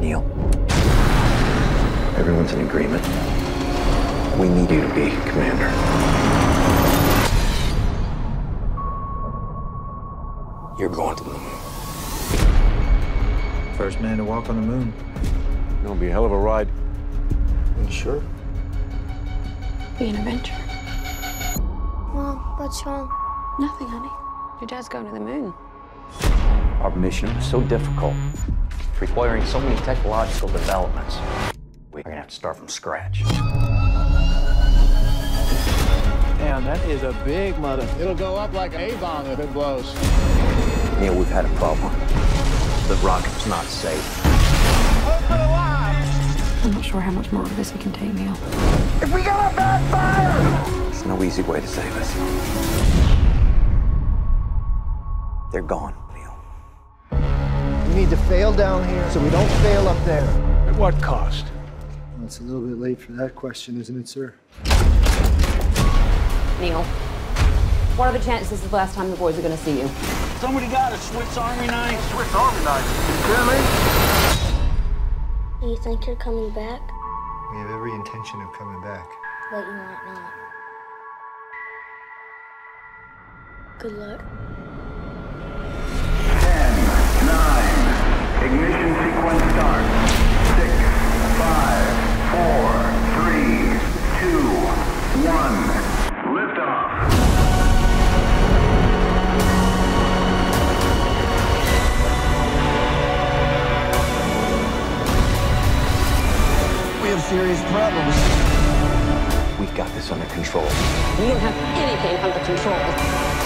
Neil. Everyone's in agreement. We need you to be commander. You're going to the moon. First man to walk on the moon. It's gonna be a hell of a ride. Are you sure? Be an adventure. Mom, what's wrong? Nothing, honey. Your dad's going to the moon. Our mission is so difficult, requiring so many technological developments. We're gonna have to start from scratch. Damn, that is a big mother. It'll go up like an A-bomb if it blows. Neil, we've had a problem. The rocket's not safe. Open the line! I'm not sure how much more of this we can take, Neil. If we got a backfire! There's no easy way to save us. They're gone, Neil. We need to fail down here so we don't fail up there. At what cost? Well, it's a little bit late for that question, isn't it, sir? Neil, what are the chances this is the last time the boys are going to see you? Somebody got a Swiss Army knife. Swiss Army knife. You hear me? You think you're coming back? We have every intention of coming back. But you might not. Good luck. 10, 9, ignition sequence start. 6, 5, 4, 3, 2, 1. Lift off. We have serious problems. We've got this under control. We don't have anything under control.